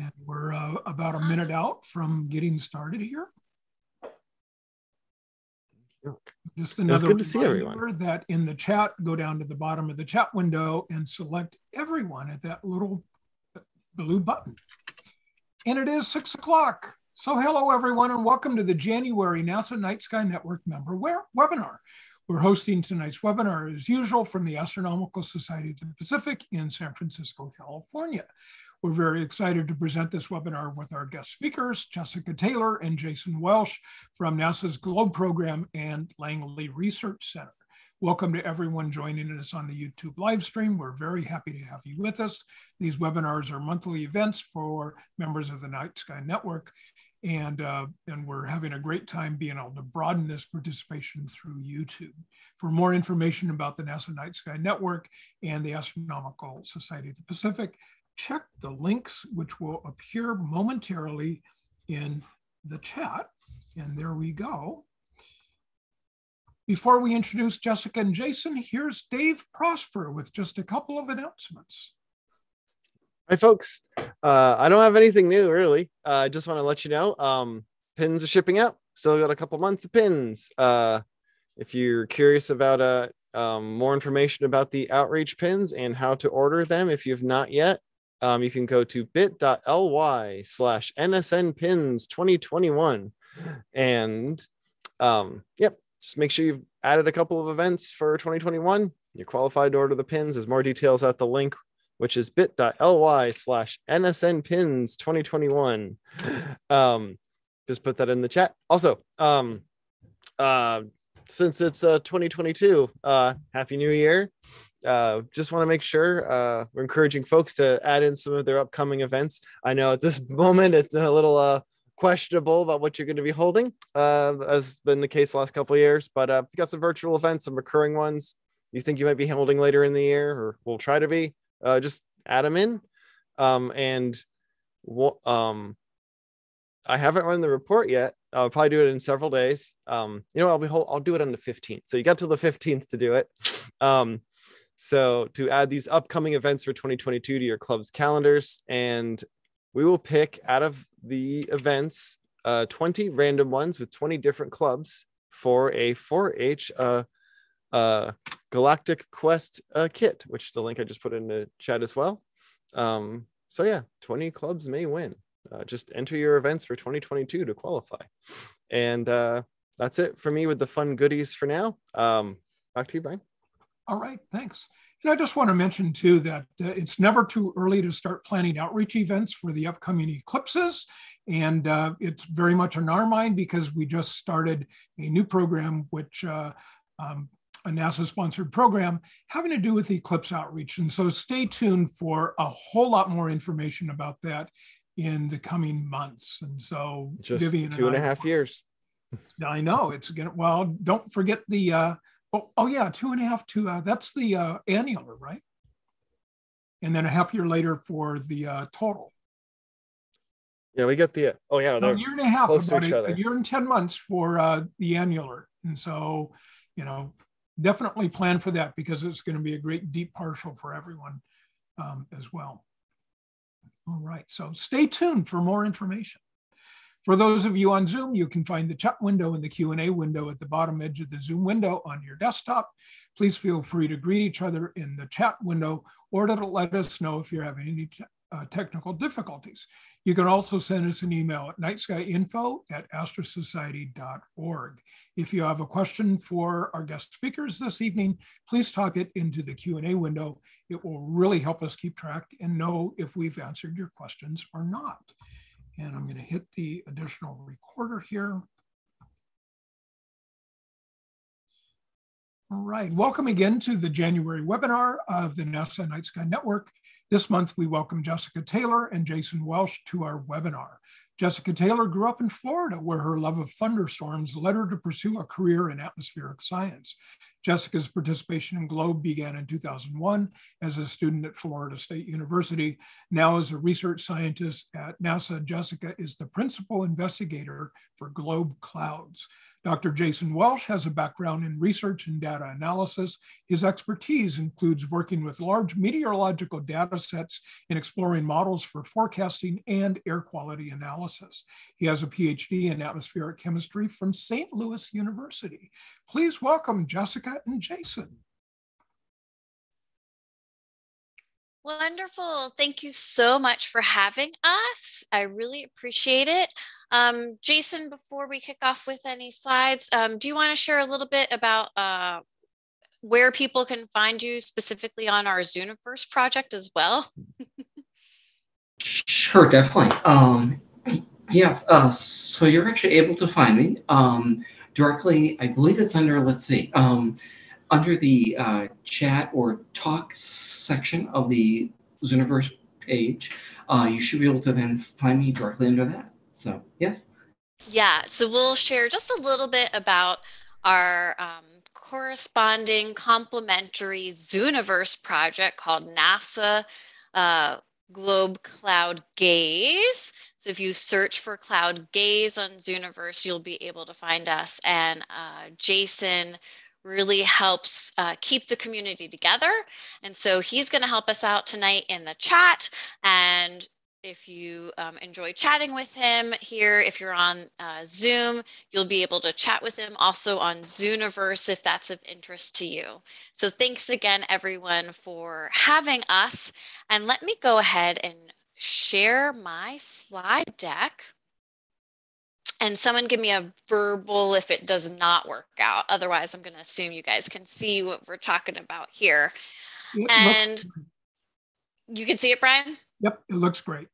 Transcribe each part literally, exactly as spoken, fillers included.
And we're uh, about a minute out from getting started here. Just another good to see everyone. That in the chat, go down to the bottom of the chat window and select everyone at that little blue button. And it is six o'clock. So hello everyone and welcome to the January NASA Night Sky Network member webinar. We're hosting tonight's webinar as usual from the Astronomical Society of the Pacific in San Francisco, California. We're very excited to present this webinar with our guest speakers, Jessica Taylor and Jason Welsh from NASA's GLOBE program and Langley Research Center. Welcome to everyone joining us on the YouTube live stream. We're very happy to have you with us. These webinars are monthly events for members of the Night Sky Network, and, uh, and we're having a great time being able to broaden this participation through YouTube. For more information about the NASA Night Sky Network and the Astronomical Society of the Pacific, check the links, which will appear momentarily in the chat. And there we go. Before we introduce Jessica and Jason, here's Dave Prosper with just a couple of announcements. Hi, folks. Uh, I don't have anything new, really. Uh, I just want to let you know, um, pins are shipping out. So we've got a couple months of pins. Uh, if you're curious about uh, um, more information about the outreach pins and how to order them, if you've not yet, Um, you can go to bit.ly slash NSNpins2021. And um, yep, just make sure you've added a couple of events for twenty twenty-one. You're qualified to order the pins. There's more details at the link, which is bit.ly slash NSNpins2021. Um, just put that in the chat. Also, um, uh, since it's uh, twenty twenty-two, uh, Happy New Year. Uh, just want to make sure uh, we're encouraging folks to add in some of their upcoming events. I know at this moment it's a little uh, questionable about what you're going to be holding, uh, as has been the case the last couple of years, but uh, we've got some virtual events, some recurring ones you think you might be holding later in the year, or we'll try to be, uh, just add them in. Um, and we'll, um, I haven't run the report yet. I'll probably do it in several days. Um, you know, I'll be whole, I'll do it on the fifteenth. So you got till the fifteenth to do it. Um, So to add these upcoming events for twenty twenty-two to your club's calendars, and we will pick out of the events uh, twenty random ones with twenty different clubs for a four H uh, uh, Galactic Quest uh, kit, which is the link I just put in the chat as well. Um, so yeah, twenty clubs may win. Uh, just enter your events for twenty twenty-two to qualify. And uh, that's it for me with the fun goodies for now. Um, back to you, Brian. All right, thanks. And I just want to mention too that uh, it's never too early to start planning outreach events for the upcoming eclipses. And uh, it's very much on our mind because we just started a new program, which uh, um, a NASA-sponsored program having to do with eclipse outreach. And so stay tuned for a whole lot more information about that in the coming months. And so just Vivian two and, and a half years. I know it's gonna, well, don't forget the, uh, Oh, oh yeah, two and a half, two, uh, that's the uh, annular, right? And then a half year later for the uh, total. Yeah, we get the, uh, oh yeah. No, a year and a half, about a, a year and ten months for uh, the annular. And so, you know, definitely plan for that because it's going to be a great deep partial for everyone um, as well. All right, so stay tuned for more information. For those of you on Zoom, you can find the chat window and the Q and A window at the bottom edge of the Zoom window on your desktop. Please feel free to greet each other in the chat window or to let us know if you're having any te uh, technical difficulties. You can also send us an email at nightskyinfo at astrosociety.org. If you have a question for our guest speakers this evening, please type it into the Q and A window. It will really help us keep track and know if we've answered your questions or not. And I'm going to hit the additional recorder here. All right, welcome again to the January webinar of the NASA Night Sky Network. This month, we welcome Jessica Taylor and Jason Welsh to our webinar. Jessica Taylor grew up in Florida, where her love of thunderstorms led her to pursue a career in atmospheric science. Jessica's participation in GLOBE began in two thousand one as a student at Florida State University. Now as a research scientist at NASA, Jessica is the principal investigator for GLOBE Clouds. Doctor Jason Welsh has a background in research and data analysis. His expertise includes working with large meteorological data sets and exploring models for forecasting and air quality analysis. He has a PhD in atmospheric chemistry from Saint Louis University. Please welcome Jessica and Jason. Wonderful. Thank you so much for having us. I really appreciate it. Um, Jason, before we kick off with any slides, um, do you want to share a little bit about uh, where people can find you specifically on our Zooniverse project as well? Sure, definitely. Um, yes, uh, so you're actually able to find me um, directly. I believe it's under, let's see, um, under the uh, chat or talk section of the Zooniverse page. Uh, you should be able to then find me directly under that. So, yes. Yeah, so we'll share just a little bit about our um, corresponding complementary Zooniverse project called NASA uh, GLOBE Cloud Gaze. So if you search for Cloud Gaze on Zooniverse, you'll be able to find us. And uh, Jason really helps uh, keep the community together. And so he's going to help us out tonight in the chat. And if you um, enjoy chatting with him here, if you're on uh, Zoom, you'll be able to chat with him also on Zooniverse if that's of interest to you. So thanks again, everyone, for having us. And let me go ahead and share my slide deck. And someone give me a verbal if it does not work out. Otherwise, I'm going to assume you guys can see what we're talking about here. It and you can see it, Brian? Yep, it looks great.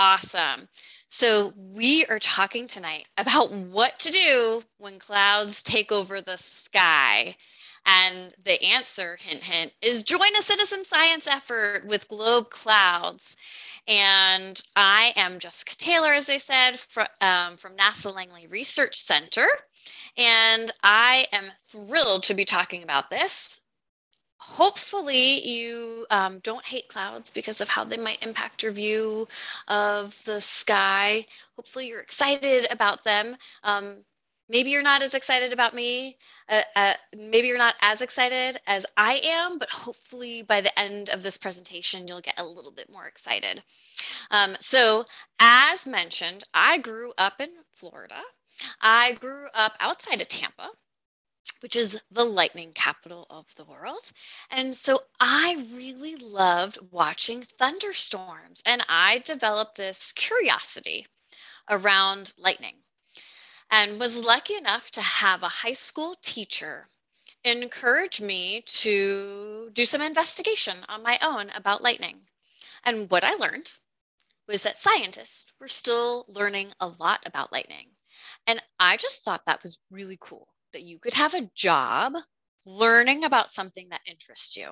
Awesome. So we are talking tonight about what to do when clouds take over the sky. And the answer, hint, hint, is join a citizen science effort with GLOBE Clouds. And I am Jessica Taylor, as I said, from, um, from NASA Langley Research Center. And I am thrilled to be talking about this. Hopefully you um, don't hate clouds because of how they might impact your view of the sky. Hopefully you're excited about them. Um, maybe you're not as excited about me. Uh, uh, maybe you're not as excited as I am, but hopefully by the end of this presentation, you'll get a little bit more excited. Um, so as mentioned, I grew up in Florida. I grew up outside of Tampa, which is the lightning capital of the world. And so I really loved watching thunderstorms, and I developed this curiosity around lightning and was lucky enough to have a high school teacher encourage me to do some investigation on my own about lightning. And what I learned was that scientists were still learning a lot about lightning. And I just thought that was really cool, that you could have a job learning about something that interests you.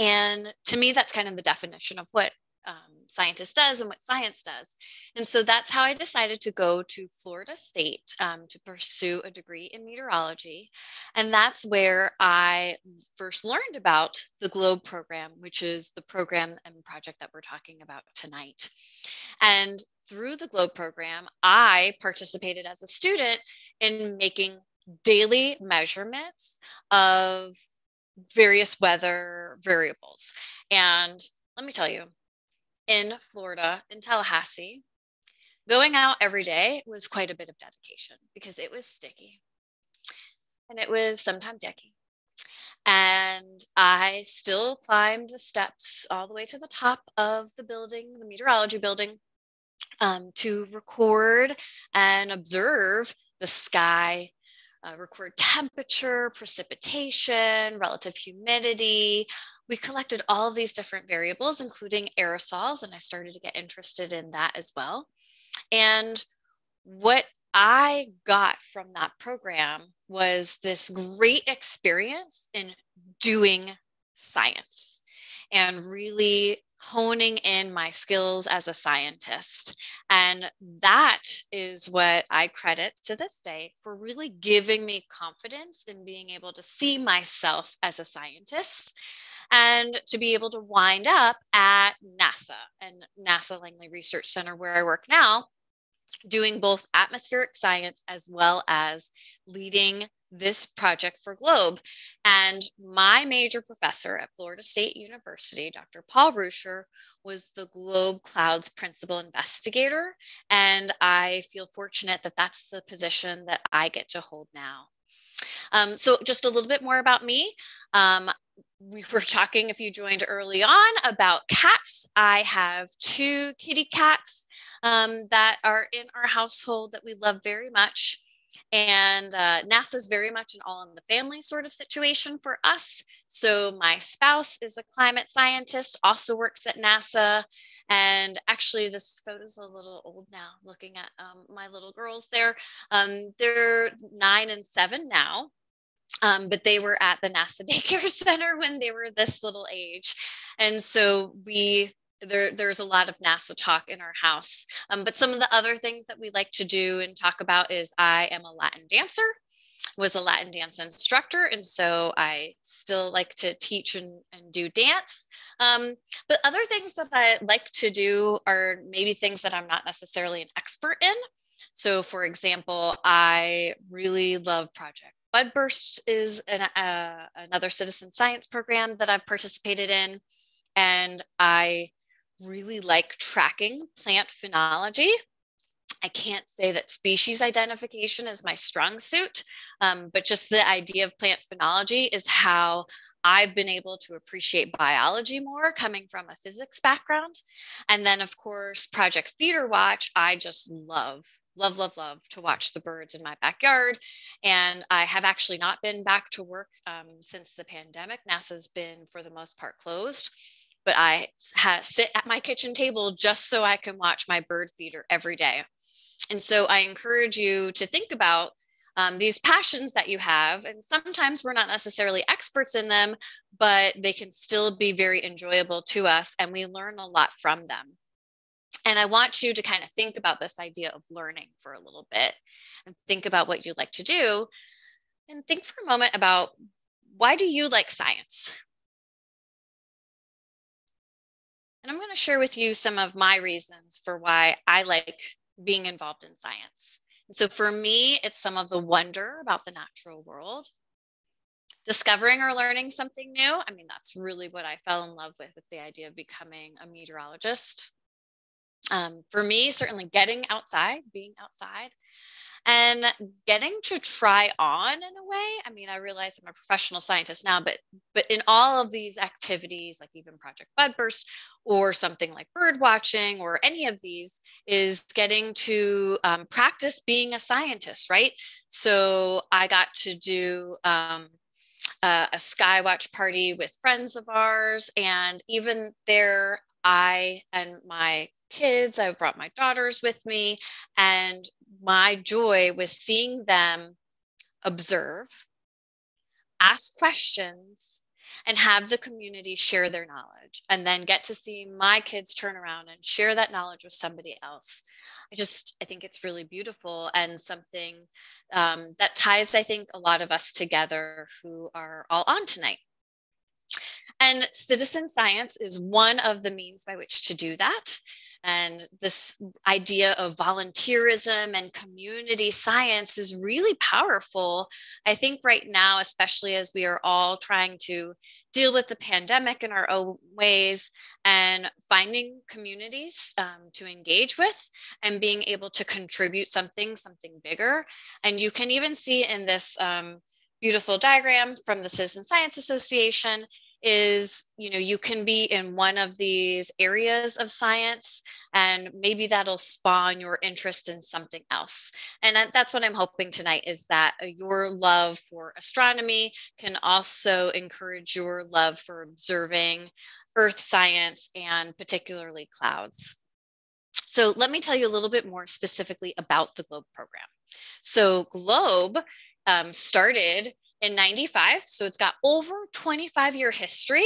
And to me, that's kind of the definition of what um, scientist does and what science does. And so that's how I decided to go to Florida State um, to pursue a degree in meteorology. And that's where I first learned about the GLOBE program, which is the program and project that we're talking about tonight. And through the GLOBE program, I participated as a student in making daily measurements of various weather variables. And let me tell you, in Florida, in Tallahassee, going out every day was quite a bit of dedication because it was sticky and it was sometimes yucky. And I still climbed the steps all the way to the top of the building, the meteorology building, um, to record and observe the sky, uh, record temperature, precipitation, relative humidity. We collected all of these different variables, including aerosols, and I started to get interested in that as well. And what I got from that program was this great experience in doing science and really honing in my skills as a scientist. And that is what I credit to this day for really giving me confidence in being able to see myself as a scientist and to be able to wind up at NASA and NASA Langley Research Center, where I work now, doing both atmospheric science as well as leading this project for GLOBE. And my major professor at Florida State University, Doctor Paul Ruscher, was the GLOBE Clouds principal investigator. And I feel fortunate that that's the position that I get to hold now. Um, so just a little bit more about me. Um, we were talking, if you joined early on, about cats. I have two kitty cats um, that are in our household that we love very much. And uh, NASA's very much an all in the family sort of situation for us. So my spouse is a climate scientist, also works at NASA. And actually this photo's a little old now, looking at um, my little girls there. Um, they're nine and seven now, um, but they were at the NASA daycare center when they were this little age. And so we There, there's a lot of NASA talk in our house, um, but some of the other things that we like to do and talk about is I am a Latin dancer, was a Latin dance instructor, and so I still like to teach and, and do dance. Um, but other things that I like to do are maybe things that I'm not necessarily an expert in. So for example, I really love projects. Budburst is an, uh, another citizen science program that I've participated in, and I really like tracking plant phenology. I can't say that species identification is my strong suit, um, but just the idea of plant phenology is how I've been able to appreciate biology more, coming from a physics background. And then of course, Project Feeder Watch, I just love, love, love, love to watch the birds in my backyard. And I have actually not been back to work um, since the pandemic. NASA's been for the most part closed. But I ha sit at my kitchen table just so I can watch my bird feeder every day. And so I encourage you to think about um, these passions that you have. And sometimes we're not necessarily experts in them, but they can still be very enjoyable to us. And we learn a lot from them. And I want you to kind of think about this idea of learning for a little bit and think about what you like to do. And think for a moment about, why do you like science? And I'm going to share with you some of my reasons for why I like being involved in science. And so for me, it's some of the wonder about the natural world, discovering or learning something new. I mean, that's really what I fell in love with, with the idea of becoming a meteorologist. Um, for me, certainly getting outside, being outside, and getting to try on in a way. I mean, I realize I'm a professional scientist now, but but in all of these activities, like even Project Budburst or something like bird watching or any of these, is getting to um, practice being a scientist, right? So I got to do um, a, a Skywatch party with friends of ours. And even there, I and my kids, I've brought my daughters with me, and my joy was seeing them observe, ask questions, and have the community share their knowledge, and then get to see my kids turn around and share that knowledge with somebody else. I just, I think it's really beautiful, and something um, that ties, I think, a lot of us together who are all on tonight. And citizen science is one of the means by which to do that. And this idea of volunteerism and community science is really powerful. I think right now, especially as we are all trying to deal with the pandemic in our own ways and finding communities um, to engage with and being able to contribute something, something bigger. And you can even see in this um, beautiful diagram from the Citizen Science Association is, you know, you can be in one of these areas of science, and maybe that'll spawn your interest in something else. And that's what I'm hoping tonight, is that your love for astronomy can also encourage your love for observing Earth science and particularly clouds. So let me tell you a little bit more specifically about the GLOBE program. So GLOBE um, started in ninety-five, so it's got over twenty-five year history.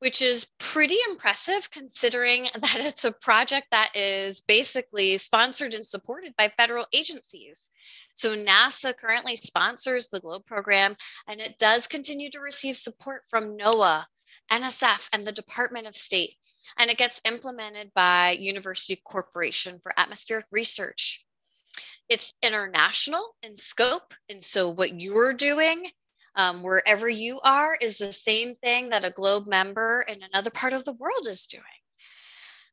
which is pretty impressive considering that it's a project that is basically sponsored and supported by federal agencies. So NASA currently sponsors the GLOBE program, and it does continue to receive support from NOAA, N S F, and the Department of State. And it gets implemented by University Corporation for Atmospheric Research. It's international in scope. And so what you're doing, um, wherever you are, is the same thing that a GLOBE member in another part of the world is doing.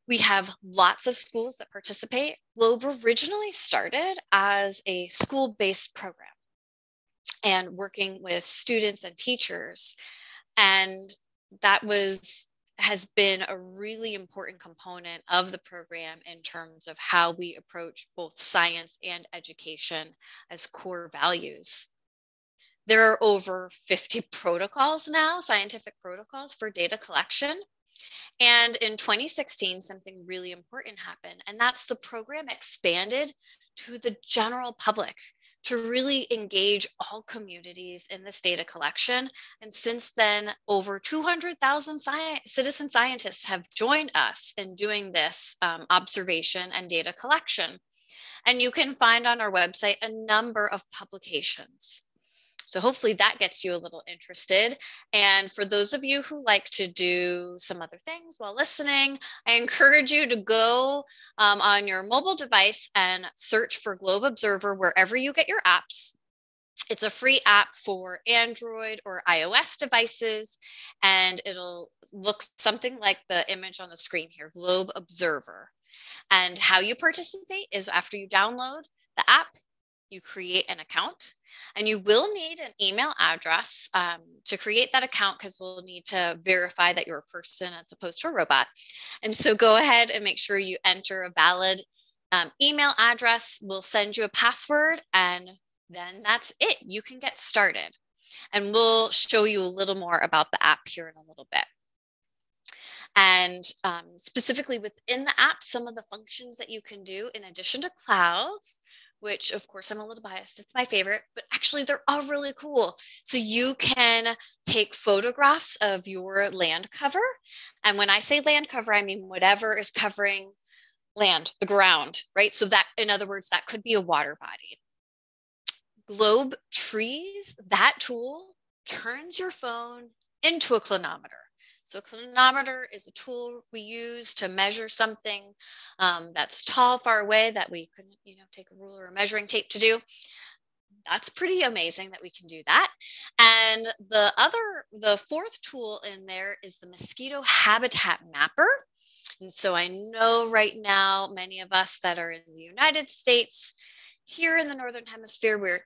We have lots of schools that participate. GLOBE originally started as a school-based program and working with students and teachers. And that was has been a really important component of the program in terms of how we approach both science and education as core values. There are over fifty protocols now, scientific protocols for data collection. And in twenty sixteen, something really important happened, and that's the program expanded to the general public to really engage all communities in this data collection. And since then, over two hundred thousand sci- citizen scientists have joined us in doing this um, observation and data collection. And you can find on our website a number of publications. So hopefully that gets you a little interested. And for those of you who like to do some other things while listening, I encourage you to go um, on your mobile device and search for GLOBE Observer wherever you get your apps. It's a free app for Android or iOS devices, and it'll look something like the image on the screen here, GLOBE Observer. And how you participate is after you download the app, you create an account, and you will need an email address um, to create that account, because we'll need to verify that you're a person as opposed to a robot. And so go ahead and make sure you enter a valid um, email address. We'll send you a password, and then that's it. You can get started. And we'll show you a little more about the app here in a little bit. And um, specifically within the app, some of the functions that you can do in addition to clouds, which of course I'm a little biased, it's my favorite, but actually they're all really cool. So you can take photographs of your land cover. And when I say land cover, I mean whatever is covering land, the ground, right? So that, in other words, that could be a water body. GLOBE Trees, that tool turns your phone into a clinometer. So a clinometer is a tool we use to measure something um, that's tall, far away, that we couldn't, you know, take a ruler or measuring tape to do. That's pretty amazing that we can do that. And the other, the fourth tool in there is the mosquito habitat mapper. And so I know right now, many of us that are in the United States, here in the Northern Hemisphere, we're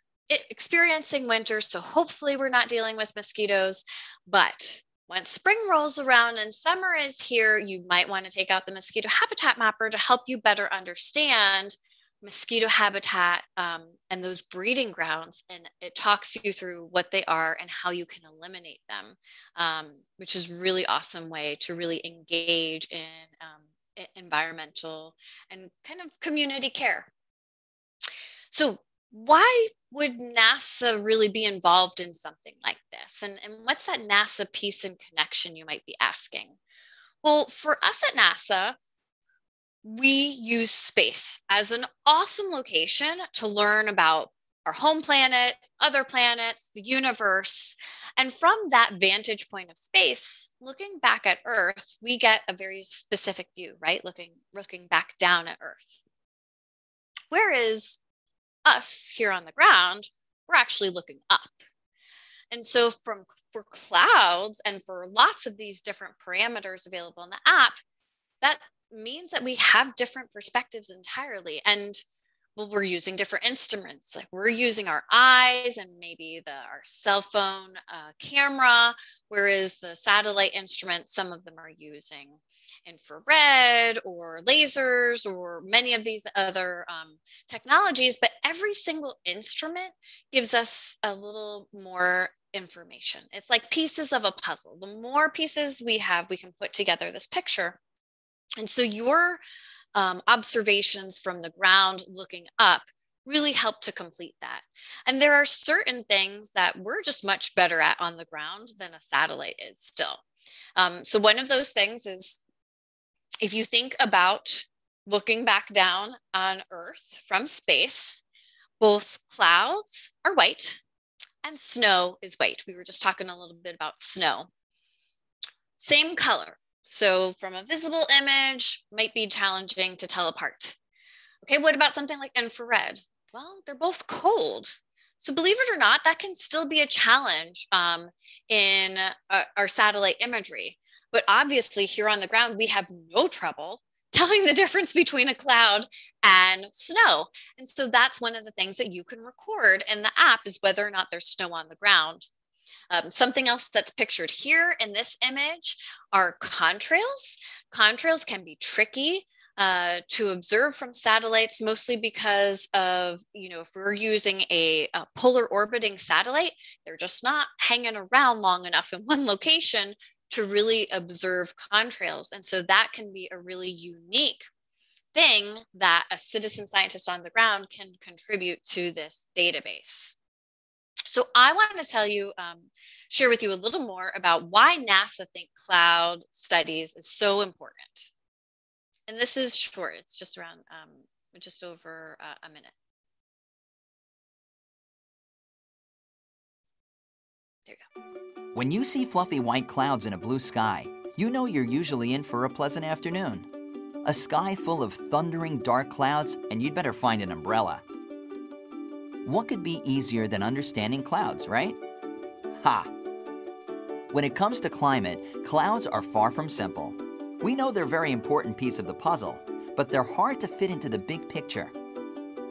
experiencing winter. So hopefully we're not dealing with mosquitoes, but once spring rolls around and summer is here, you might want to take out the mosquito habitat mapper to help you better understand mosquito habitat um, and those breeding grounds. And it talks you through what they are and how you can eliminate them, um, which is really awesome way to really engage in um, environmental and kind of community care. So why would NASA really be involved in something like this? And, and what's that NASA piece and connection, you might be asking? Well, for us at NASA, we use space as an awesome location to learn about our home planet, other planets, the universe. And from that vantage point of space, looking back at Earth, we get a very specific view, right? Looking, looking back down at Earth. Whereas us here on the ground, we're actually looking up. And so from for clouds and for lots of these different parameters available in the app, that means that we have different perspectives entirely. And well, we're using different instruments. Like we're using our eyes and maybe the, our cell phone uh, camera, whereas the satellite instruments, some of them are using infrared or lasers or many of these other um, technologies, but every single instrument gives us a little more information. It's like pieces of a puzzle. The more pieces we have, we can put together this picture. And so your um, observations from the ground looking up really help to complete that. And there are certain things that we're just much better at on the ground than a satellite is still. Um, so one of those things is, if you think about looking back down on Earth from space, both clouds are white and snow is white. We were just talking a little bit about snow. Same color. So from a visible image, might be challenging to tell apart. Okay, what about something like infrared? Well, they're both cold. So believe it or not, that can still be a challenge um, in uh, our satellite imagery. But obviously here on the ground, we have no trouble telling the difference between a cloud and snow. And so that's one of the things that you can record in the app, is whether or not there's snow on the ground. Um, something else that's pictured here in this image are contrails. Contrails can be tricky uh, to observe from satellites, mostly because of, you know, if we're using a, a polar orbiting satellite, they're just not hanging around long enough in one location to really observe contrails. And so that can be a really unique thing that a citizen scientist on the ground can contribute to this database. So I want to tell you, um, share with you a little more about why NASA think cloud studies is so important. And this is short, it's just around, um, just over uh, a minute. There you go. When you see fluffy white clouds in a blue sky, you know you're usually in for a pleasant afternoon. A sky full of thundering dark clouds, and you'd better find an umbrella. What could be easier than understanding clouds, right? Ha! When it comes to climate, clouds are far from simple. We know they're a very important piece of the puzzle, but they're hard to fit into the big picture.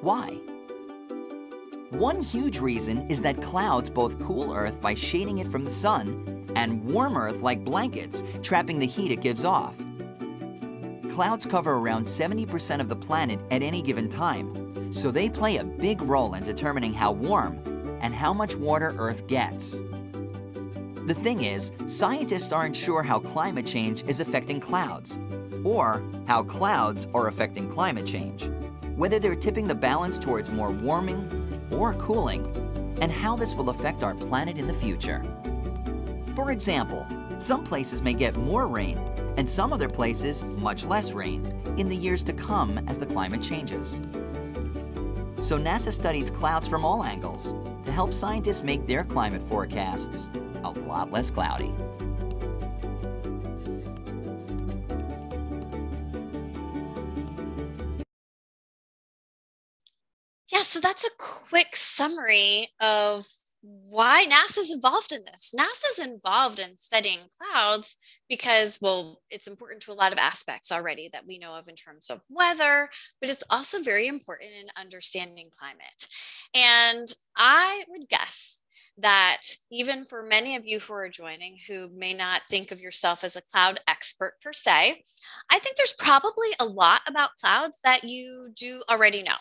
Why? One huge reason is that clouds both cool Earth by shading it from the sun and warm Earth like blankets, trapping the heat it gives off. Clouds cover around seventy percent of the planet at any given time, so they play a big role in determining how warm and how much water Earth gets. The thing is, scientists aren't sure how climate change is affecting clouds, or how clouds are affecting climate change, whether they're tipping the balance towards more warming or cooling, and how this will affect our planet in the future. For example, some places may get more rain, and some other places much less rain, in the years to come as the climate changes. So NASA studies clouds from all angles to help scientists make their climate forecasts a lot less cloudy. Yeah, so that's a quick summary of why NASA's involved in this. NASA's involved in studying clouds because, well, it's important to a lot of aspects already that we know of in terms of weather, but it's also very important in understanding climate. And I would guess that even for many of you who are joining who may not think of yourself as a cloud expert per se, I think there's probably a lot about clouds that you do already know.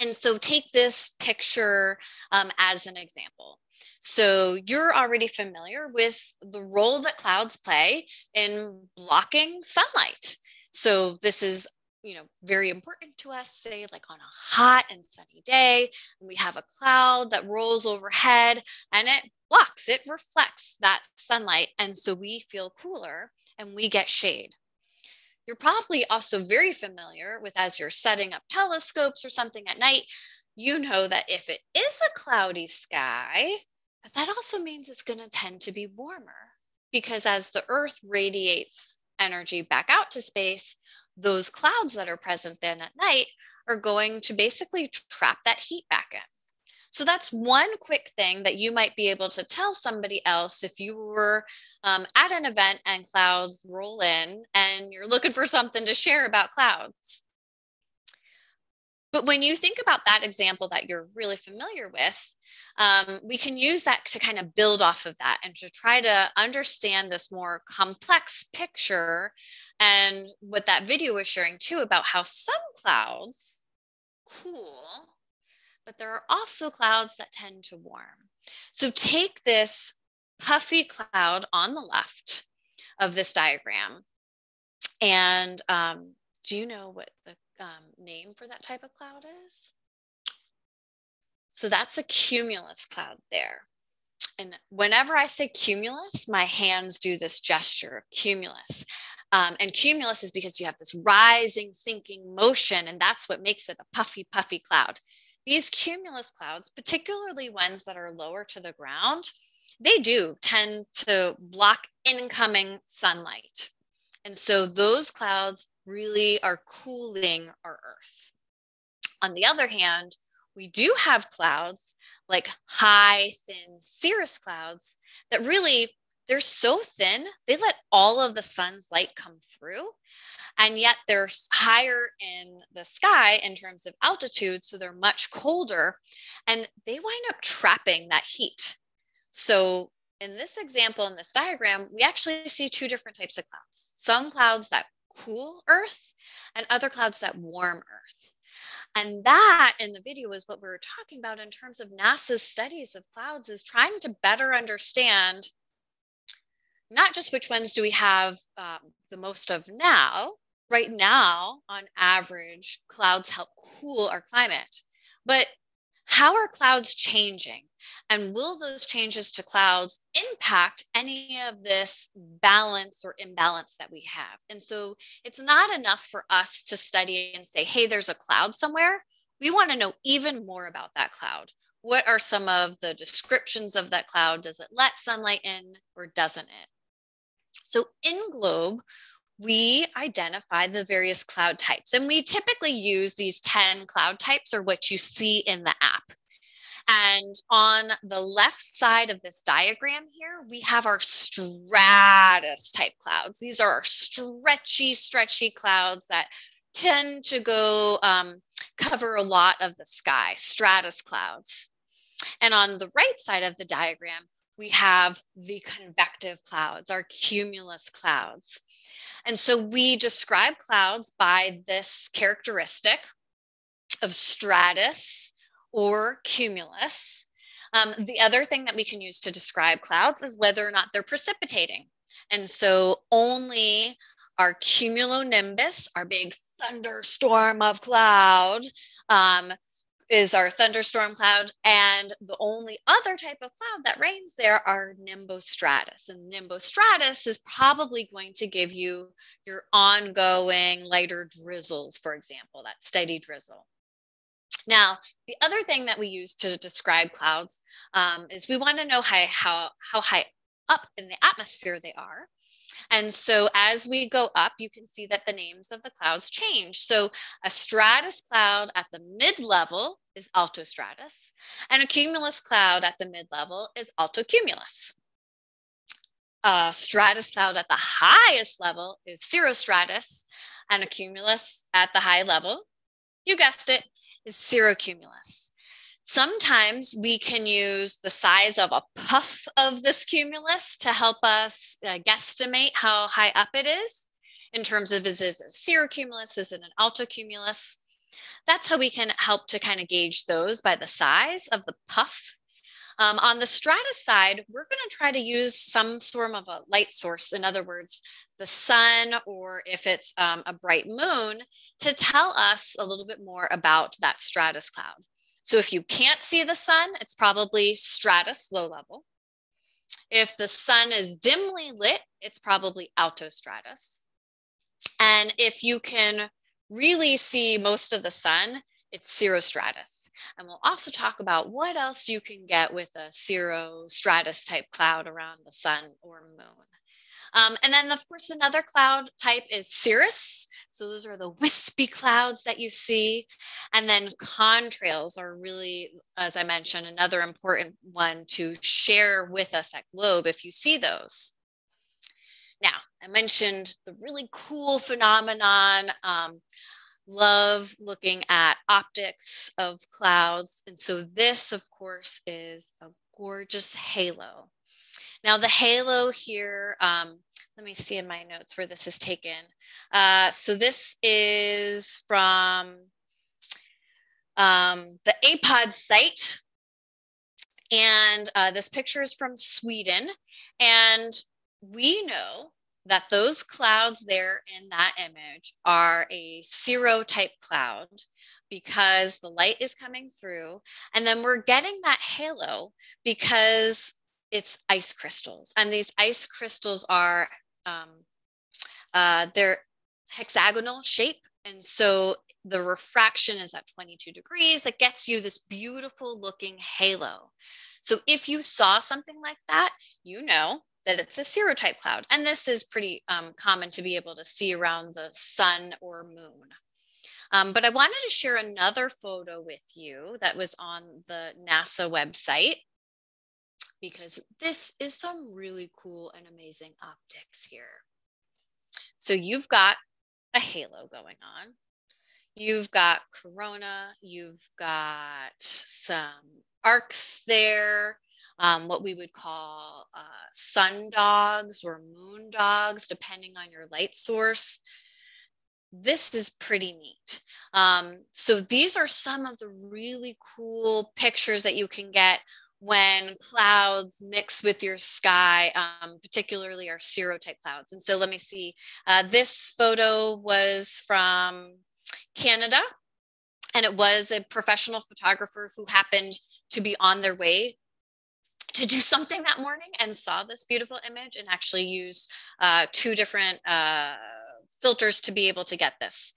And so take this picture um, as an example. So you're already familiar with the role that clouds play in blocking sunlight. So this is, you know, very important to us, say like on a hot and sunny day, and we have a cloud that rolls overhead and it blocks, it reflects that sunlight. And so we feel cooler and we get shade. You're probably also very familiar with, as you're setting up telescopes or something at night, you know that if it is a cloudy sky, that also means it's going to tend to be warmer, because as the Earth radiates energy back out to space, those clouds that are present then at night are going to basically trap that heat back in. So that's one quick thing that you might be able to tell somebody else if you were um, at an event and clouds roll in and you're looking for something to share about clouds. But when you think about that example that you're really familiar with, um, we can use that to kind of build off of that and to try to understand this more complex picture and what that video was sharing too about how some clouds cool, but there are also clouds that tend to warm. So take this puffy cloud on the left of this diagram. And um, do you know what the um, name for that type of cloud is? So that's a cumulus cloud there. And whenever I say cumulus, my hands do this gesture of cumulus. Um, and cumulus is because you have this rising, sinking motion, and that's what makes it a puffy, puffy cloud. These cumulus clouds, particularly ones that are lower to the ground, they do tend to block incoming sunlight. And so those clouds really are cooling our Earth. On the other hand, we do have clouds like high, thin cirrus clouds that really, they're so thin, they let all of the sun's light come through, and yet they're higher in the sky in terms of altitude, so they're much colder, and they wind up trapping that heat. So in this example, in this diagram, we actually see two different types of clouds. Some clouds that cool Earth and other clouds that warm Earth. And that in the video is what we were talking about in terms of NASA's studies of clouds, is trying to better understand not just which ones do we have um, the most of now. Right now, on average, clouds help cool our climate, but how are clouds changing? And will those changes to clouds impact any of this balance or imbalance that we have? And so it's not enough for us to study and say, hey, there's a cloud somewhere. We want to know even more about that cloud. What are some of the descriptions of that cloud? Does it let sunlight in or doesn't it? So in GLOBE, we identify the various cloud types, and we typically use these ten cloud types, or what you see in the app. And on the left side of this diagram here, we have our stratus type clouds. These are our stretchy, stretchy clouds that tend to go um, cover a lot of the sky, stratus clouds. And on the right side of the diagram, we have the convective clouds, our cumulus clouds. And so we describe clouds by this characteristic of stratus or cumulus. Um, the other thing that we can use to describe clouds is whether or not they're precipitating. And so only our cumulonimbus, our big thunderstorm of cloud, um, is our thunderstorm cloud. And the only other type of cloud that rains there are nimbostratus. And nimbostratus is probably going to give you your ongoing lighter drizzles, for example, that steady drizzle. Now, the other thing that we use to describe clouds um, is we want to know how, how, how high up in the atmosphere they are. And so as we go up, you can see that the names of the clouds change. So a stratus cloud at the mid-level is altostratus, and a cumulus cloud at the mid-level is altocumulus. A stratus cloud at the highest level is cirrostratus, and a cumulus at the high level, you guessed it, is cirrocumulus. Sometimes we can use the size of a puff of this cumulus to help us uh, guesstimate how high up it is in terms of, is it a cirrocumulus, is it an altocumulus? That's how we can help to kind of gauge those, by the size of the puff. Um, on the stratus side, we're going to try to use some sort of a light source, in other words, the sun, or if it's um, a bright moon, to tell us a little bit more about that stratus cloud. So if you can't see the sun, it's probably stratus, low level. If the sun is dimly lit, it's probably altostratus. And if you can really see most of the sun, it's cirrostratus. And we'll also talk about what else you can get with a cirrostratus type cloud around the sun or moon. Um, and then, of course, another cloud type is cirrus. So those are the wispy clouds that you see. And then contrails are really, as I mentioned, another important one to share with us at GLOBE if you see those. Now, I mentioned the really cool phenomenon. Um, love looking at optics of clouds. And so this, of course, is a gorgeous halo. Now the halo here, um, let me see in my notes where this is taken. Uh, so this is from um, the A POD site. And uh, this picture is from Sweden. And we know that those clouds there in that image are a cirro type cloud, because the light is coming through. And then we're getting that halo because it's ice crystals. And these ice crystals are, um, uh, they're hexagonal shape. And so the refraction is at twenty-two degrees that gets you this beautiful looking halo. So if you saw something like that, you know that it's a cirrus-type cloud. And this is pretty um, common to be able to see around the sun or moon. Um, but I wanted to share another photo with you that was on the NASA website, because this is some really cool and amazing optics here. So you've got a halo going on. You've got corona, you've got some arcs there, um, what we would call uh, sun dogs or moon dogs, depending on your light source. This is pretty neat. Um, so these are some of the really cool pictures that you can get when clouds mix with your sky, um, particularly our cirro-type clouds. And so let me see, uh, this photo was from Canada, and it was a professional photographer who happened to be on their way to do something that morning and saw this beautiful image and actually used uh, two different uh, filters to be able to get this.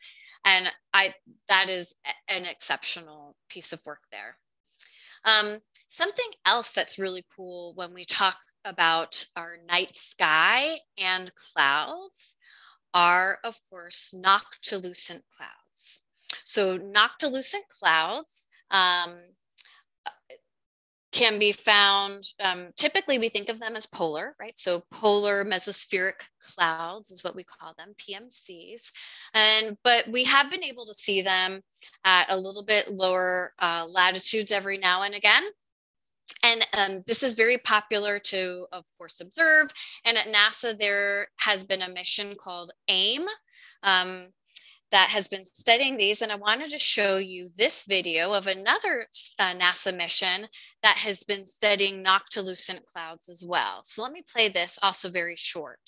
And I, that is an exceptional piece of work there. Um, something else that's really cool when we talk about our night sky and clouds are, of course, noctilucent clouds. So noctilucent clouds um, can be found, um, typically we think of them as polar, right? So polar mesospheric clouds is what we call them, P M Cs. And, but we have been able to see them at a little bit lower uh, latitudes every now and again. And um, this is very popular to, of course, observe. And at NASA, there has been a mission called AIM um, that has been studying these. And I wanted to show you this video of another uh, NASA mission that has been studying noctilucent clouds as well. So let me play this, also very short.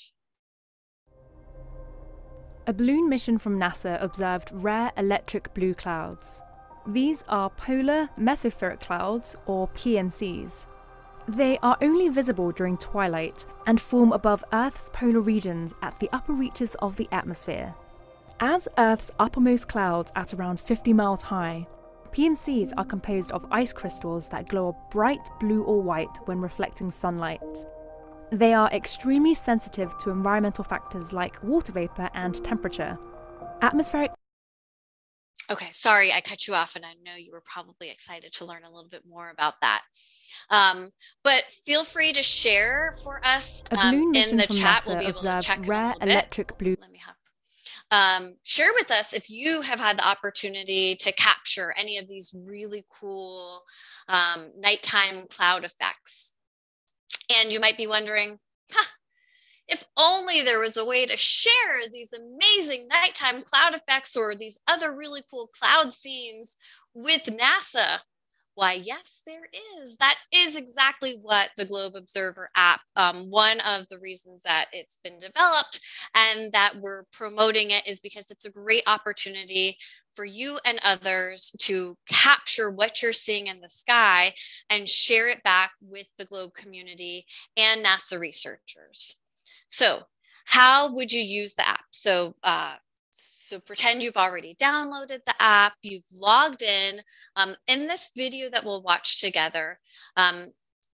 A balloon mission from NASA observed rare electric blue clouds. These are polar mesospheric clouds, or P M Cs. They are only visible during twilight and form above Earth's polar regions at the upper reaches of the atmosphere. As Earth's uppermost clouds at around fifty miles high, P M Cs are composed of ice crystals that glow a bright blue or white when reflecting sunlight. They are extremely sensitive to environmental factors like water vapor and temperature. Atmospheric Okay, sorry, I cut you off, and I know you were probably excited to learn a little bit more about that. Um, but feel free to share for us um, in the chat. NASA we'll be able to check rare electric bit. blue. Let me hop. Um, share with us if you have had the opportunity to capture any of these really cool um, nighttime cloud effects. And you might be wondering, huh, if only there was a way to share these amazing nighttime cloud effects or these other really cool cloud scenes with NASA. Why, yes, there is. That is exactly what the GLOBE Observer app, um, one of the reasons that it's been developed and that we're promoting it is because it's a great opportunity for you and others to capture what you're seeing in the sky and share it back with the GLOBE community and NASA researchers. So how would you use the app? So, uh, so pretend you've already downloaded the app, you've logged in. Um, in this video that we'll watch together, um,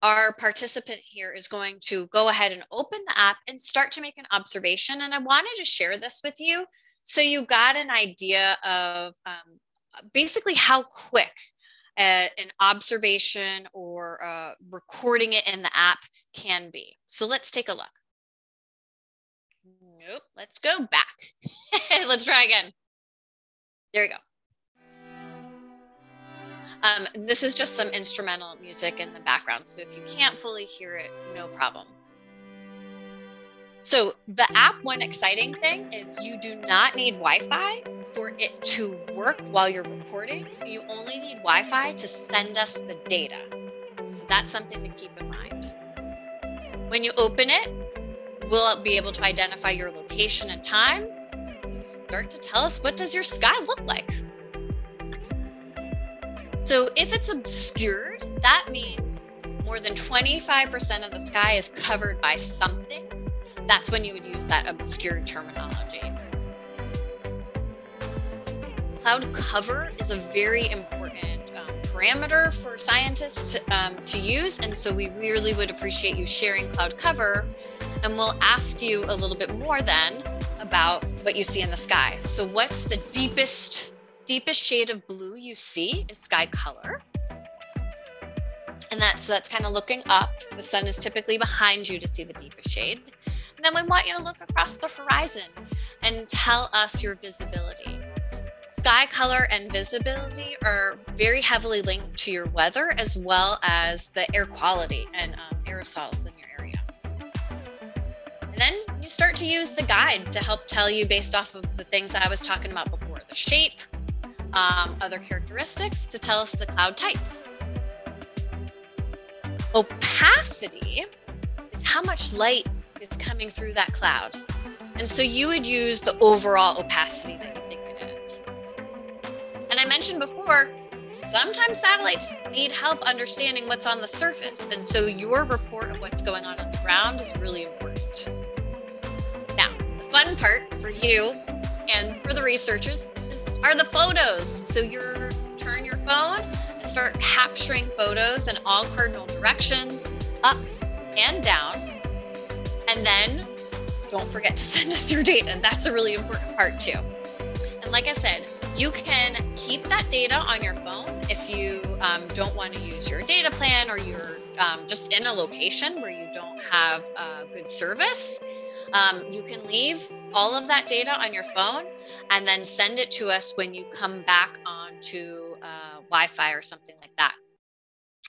our participant here is going to go ahead and open the app and start to make an observation. And I wanted to share this with you so you got an idea of um, basically how quick Uh, an observation or uh, recording it in the app can be. So let's take a look. Nope, let's go back. Let's try again. There we go. Um, this is just some instrumental music in the background, so if you can't fully hear it, no problem. So the app, one exciting thing is you do not need Wi-Fi for it to work while you're recording. You only need Wi-Fi to send us the data. So that's something to keep in mind. When you open it, we'll be able to identify your location and time. Start to tell us, what does your sky look like? So if it's obscured, that means more than twenty-five percent of the sky is covered by something, that's when you would use that obscured terminology. Cloud cover is a very important um, parameter for scientists to, um, to use, and so we really would appreciate you sharing cloud cover, and we'll ask you a little bit more then about what you see in the sky. So what's the deepest, deepest shade of blue you see is sky color. And that, so that's kind of looking up. The sun is typically behind you to see the deepest shade. And then we want you to look across the horizon and tell us your visibility. Sky color and visibility are very heavily linked to your weather as well as the air quality and um, aerosols in your area. And then you start to use the guide to help tell you based off of the things I was talking about before, the shape, um, other characteristics to tell us the cloud types. Opacity is how much light is coming through that cloud. And so you would use the overall opacity that you think it is. And I mentioned before, sometimes satellites need help understanding what's on the surface. And so your report of what's going on on the ground is really important. Now, the fun part for you and for the researchers are the photos. So you turn your phone, start capturing photos in all cardinal directions, up and down, and then don't forget to send us your data. That's a really important part too. And like I said, you can keep that data on your phone if you um, don't want to use your data plan or you're um, just in a location where you don't have uh, good service. Um, you can leave all of that data on your phone and then send it to us when you come back onto uh, Wi-Fi or something like that.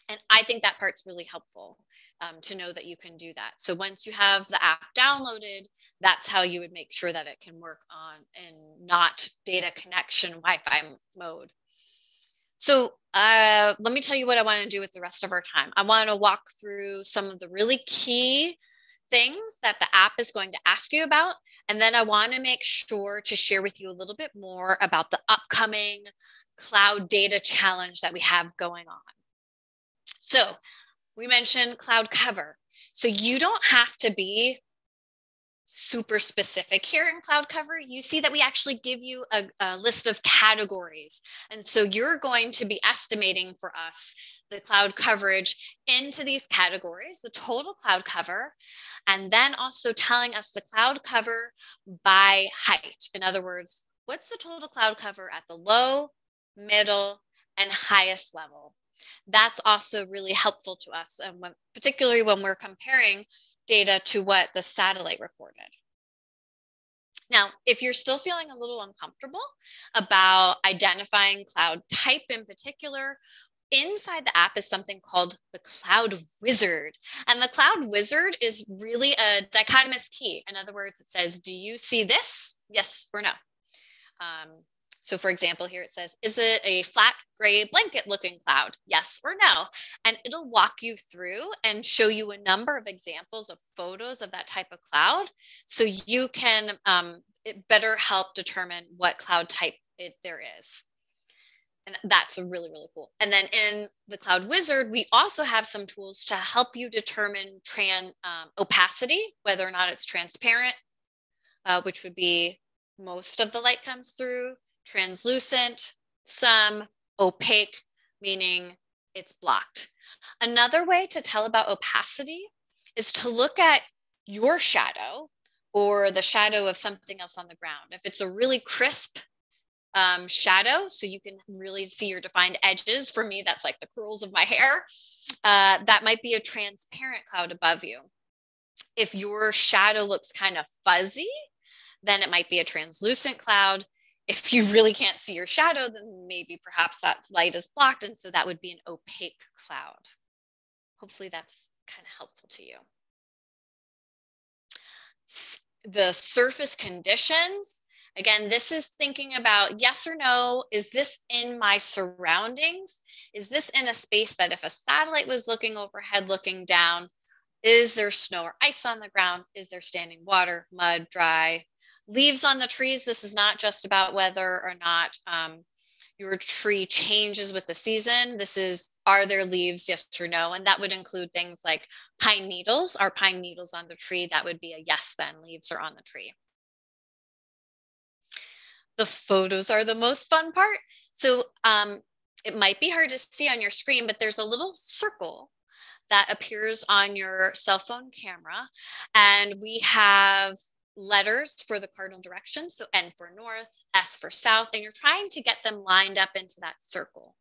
And I think that part's really helpful um, to know that you can do that. So once you have the app downloaded, that's how you would make sure that it can work on in not data connection Wi-Fi mode. So uh, let me tell you what I want to do with the rest of our time. I want to walk through some of the really key things that the app is going to ask you about. And then I want to make sure to share with you a little bit more about the upcoming Cloud Data Challenge that we have going on. So we mentioned cloud cover. So you don't have to be super specific here in cloud cover. You see that we actually give you a, a list of categories. And so you're going to be estimating for us the cloud coverage into these categories, the total cloud cover, and then also telling us the cloud cover by height. In other words, what's the total cloud cover at the low, middle, and highest level? That's also really helpful to us, and when, particularly when we're comparing data to what the satellite reported. Now, if you're still feeling a little uncomfortable about identifying cloud type in particular, inside the app is something called the Cloud Wizard. And the Cloud Wizard is really a dichotomous key. In other words, it says, do you see this? Yes or no? Um, so for example, here it says, is it a flat gray blanket looking cloud? Yes or no? And it'll walk you through and show you a number of examples of photos of that type of cloud. So you can um, it better help determine what cloud type it, there is. And that's really, really cool. And then in the Cloud Wizard, we also have some tools to help you determine tran, um, opacity, whether or not it's transparent, uh, which would be most of the light comes through, translucent, some, opaque, meaning it's blocked. Another way to tell about opacity is to look at your shadow or the shadow of something else on the ground. If it's a really crisp Um, shadow, so you can really see your defined edges. For me, that's like the curls of my hair. Uh, that might be a transparent cloud above you. If your shadow looks kind of fuzzy, then it might be a translucent cloud. If you really can't see your shadow, then maybe perhaps that light is blocked, and so that would be an opaque cloud. Hopefully that's kind of helpful to you. The surface conditions. Again, this is thinking about yes or no, is this in my surroundings? Is this in a space that if a satellite was looking overhead, looking down, is there snow or ice on the ground? Is there standing water, mud, dry, leaves on the trees? This is not just about whether or not um, your tree changes with the season. This is, are there leaves, yes or no? And that would include things like pine needles. Are pine needles on the tree? That would be a yes then, leaves are on the tree. The photos are the most fun part. So um, it might be hard to see on your screen, but there's a little circle that appears on your cell phone camera. And we have letters for the cardinal directions. So N for north, S for south, and you're trying to get them lined up into that circle.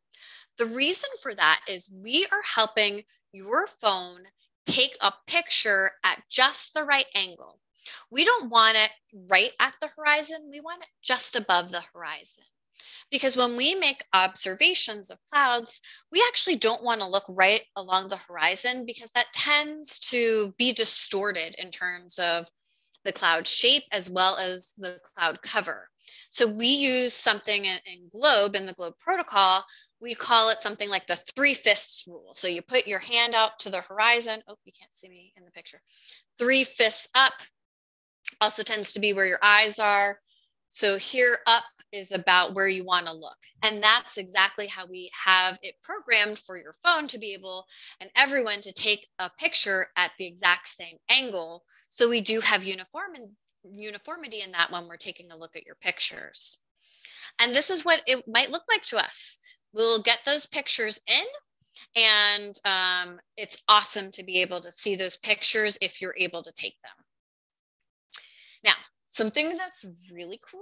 The reason for that is we are helping your phone take a picture at just the right angle. We don't want it right at the horizon. We want it just above the horizon. Because when we make observations of clouds, we actually don't want to look right along the horizon because that tends to be distorted in terms of the cloud shape as well as the cloud cover. So we use something in, in GLOBE, in the GLOBE protocol, we call it something like the three-fifths rule. So you put your hand out to the horizon. Oh, you can't see me in the picture. Three-fifths up also tends to be where your eyes are. So here up is about where you want to look. And that's exactly how we have it programmed for your phone to be able and everyone to take a picture at the exact same angle. So we do have uniform and uniformity in that when we're taking a look at your pictures. And this is what it might look like to us. We'll get those pictures in. And um, it's awesome to be able to see those pictures if you're able to take them. Now, something that's really cool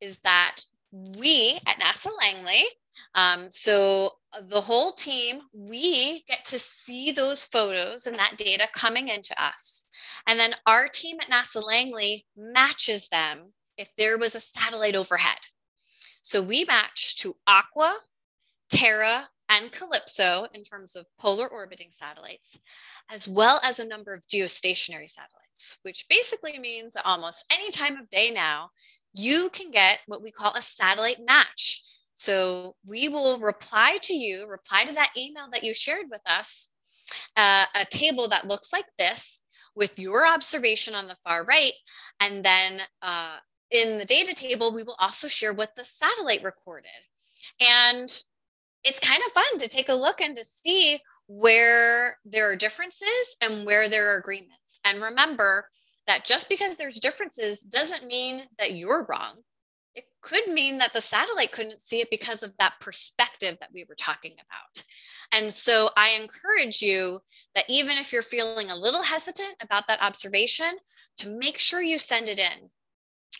is that we at NASA Langley, um, so the whole team, we get to see those photos and that data coming into us. And then our team at NASA Langley matches them if there was a satellite overhead. So we match to Aqua, Terra, and Calipso in terms of polar orbiting satellites, as well as a number of geostationary satellites, which basically means that almost any time of day now, you can get what we call a satellite match. So we will reply to you, reply to that email that you shared with us, uh, a table that looks like this with your observation on the far right. And then uh, in the data table, we will also share what the satellite recorded. And it's kind of fun to take a look and to see where there are differences and where there are agreements. And remember that just because there's differences doesn't mean that you're wrong. It could mean that the satellite couldn't see it because of that perspective that we were talking about. And so I encourage you that even if you're feeling a little hesitant about that observation, to make sure you send it in.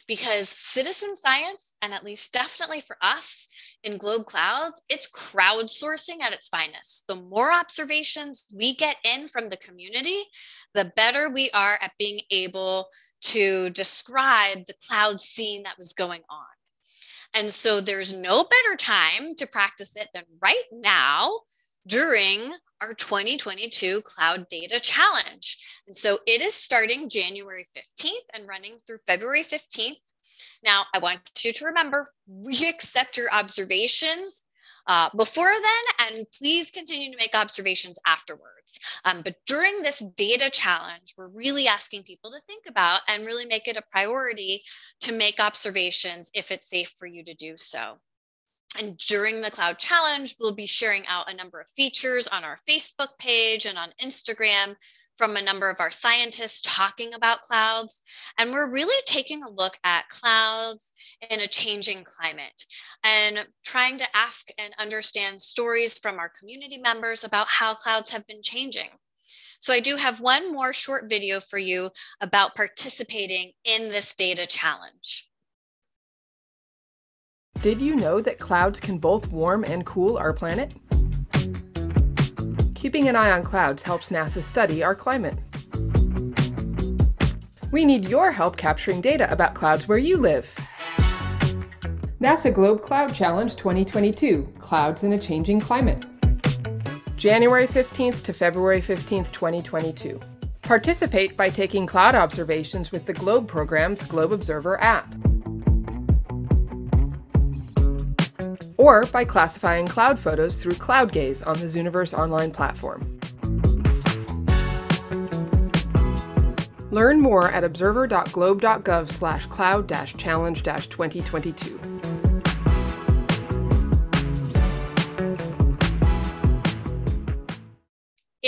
Because citizen science, and at least definitely for us in GLOBE Clouds, it's crowdsourcing at its finest. The more observations we get in from the community, the better we are at being able to describe the cloud scene that was going on. And so there's no better time to practice it than right now during our twenty twenty-two Cloud Data Challenge. And so it is starting January fifteenth and running through February fifteenth. Now, I want you to remember, we accept your observations uh, before then, and please continue to make observations afterwards. Um, but during this data challenge, we're really asking people to think about and really make it a priority to make observations if it's safe for you to do so. And during the Cloud Challenge, we'll be sharing out a number of features on our Facebook page and on Instagram from a number of our scientists talking about clouds. And we're really taking a look at clouds in a changing climate and trying to ask and understand stories from our community members about how clouds have been changing. So I do have one more short video for you about participating in this data challenge. Did you know that clouds can both warm and cool our planet? Keeping an eye on clouds helps NASA study our climate. We need your help capturing data about clouds where you live. NASA GLOBE Cloud Challenge twenty twenty-two, Clouds in a Changing Climate. January fifteenth to February fifteenth, twenty twenty-two. Participate by taking cloud observations with the GLOBE program's GLOBE Observer app, or by classifying cloud photos through Cloud Gaze on the Zooniverse online platform. Learn more at observer dot globe dot gov slash cloud dash challenge dash twenty twenty-two.